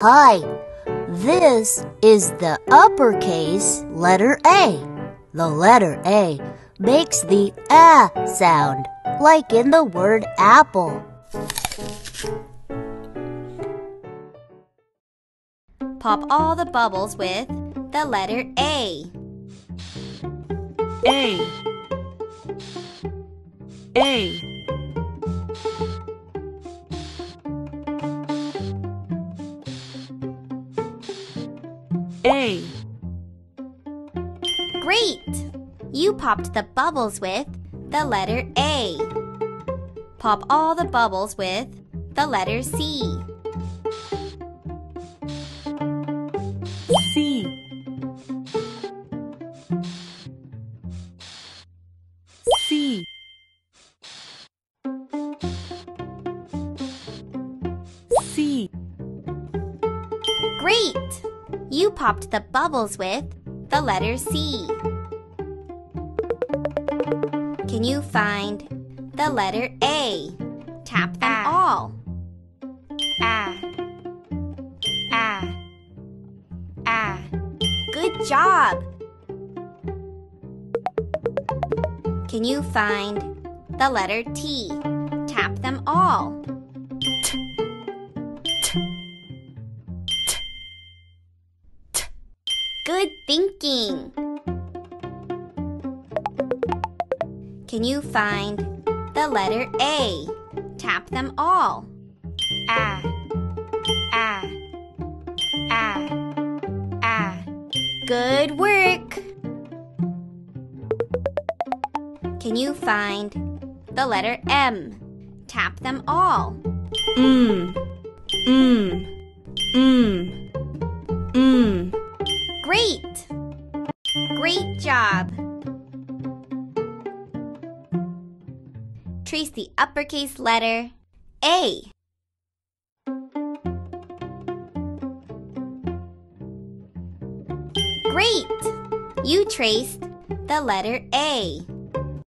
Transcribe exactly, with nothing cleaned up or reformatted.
Hi, this is the uppercase letter A. The letter A makes the ah sound, like in the word apple. Pop all the bubbles with the letter A. A. A. A. Great! You popped the bubbles with the letter A. Pop all the bubbles with the letter C. C. C. C. Great! You popped the bubbles with the letter C. Can you find the letter A? Tap them all. Ah. Ah. Ah. Good job! Can you find the letter T? Tap them all. Good thinking! Can you find the letter A? Tap them all. Ah, ah, ah, ah. Good work! Can you find the letter M? Tap them all. Mm, mm, mm, mm. Great! Great job! Trace the uppercase letter A. Great! You traced the letter A.